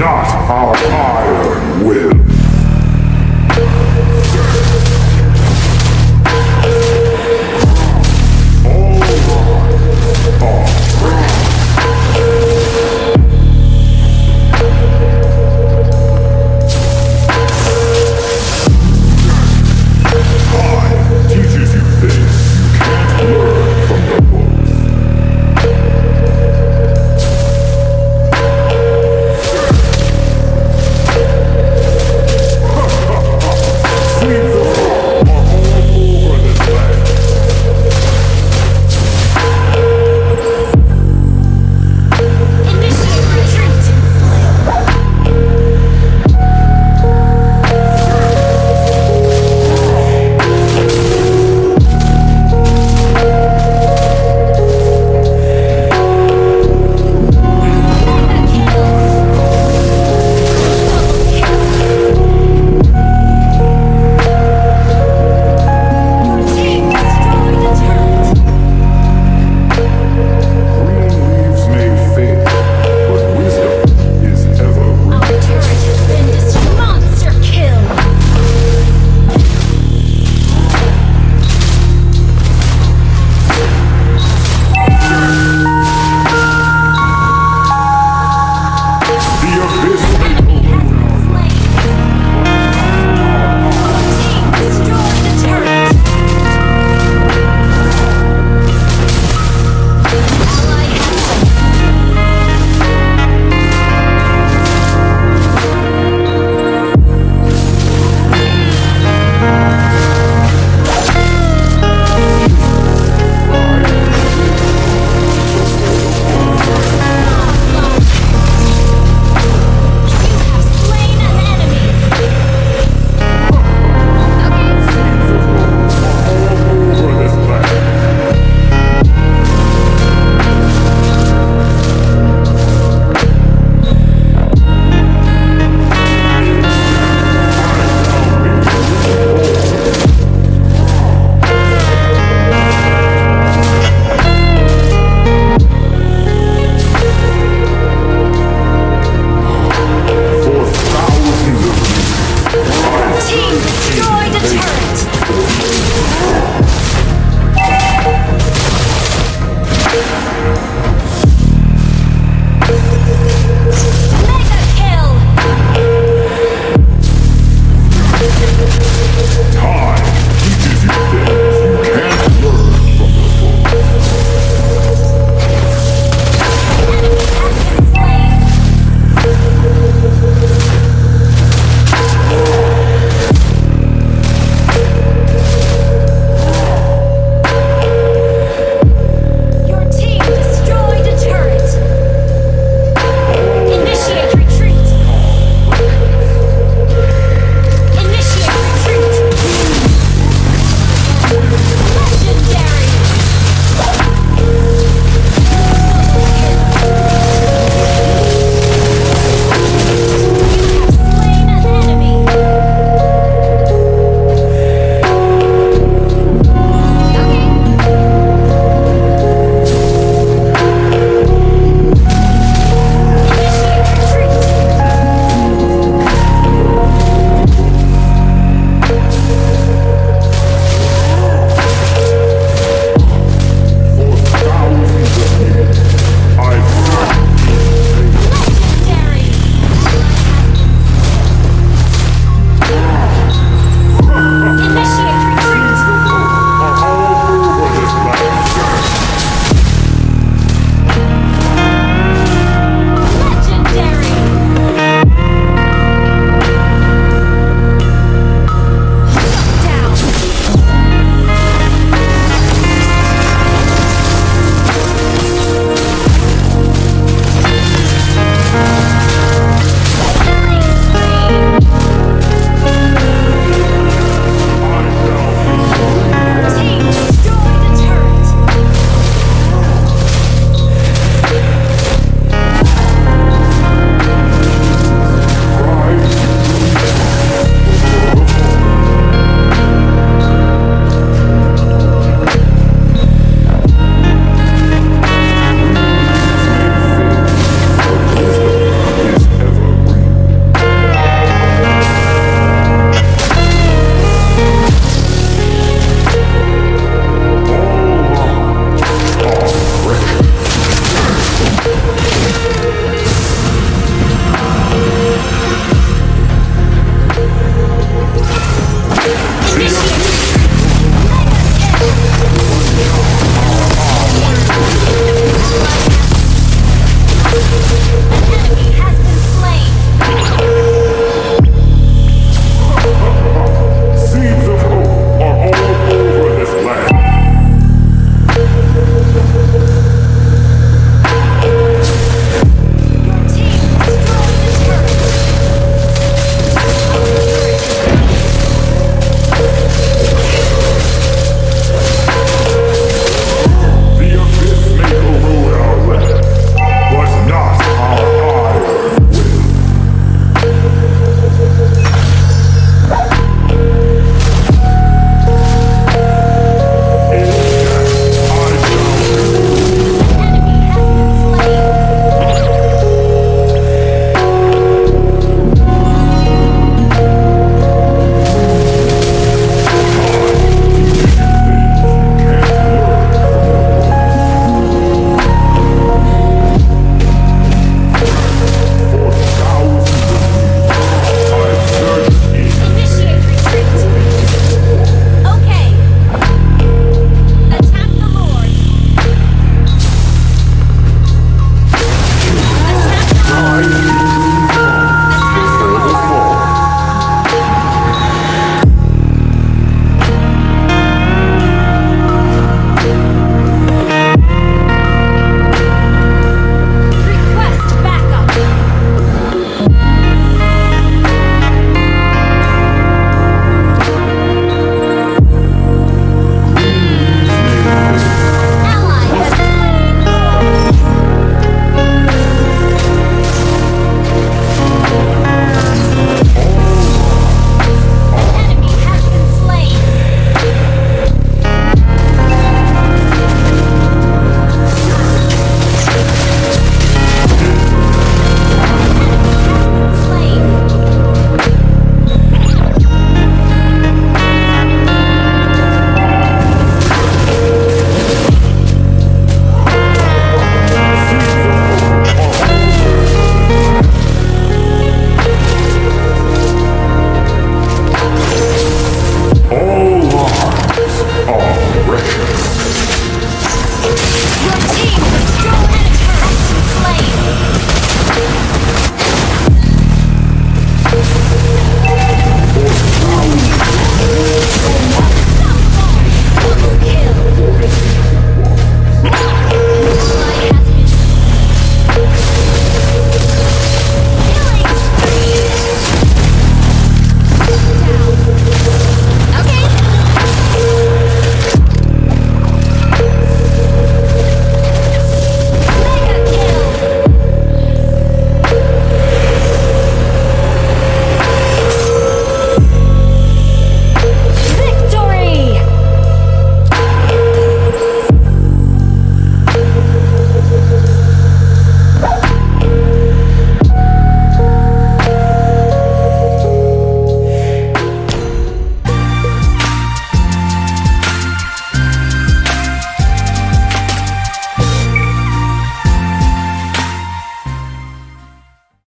not our iron will. All right.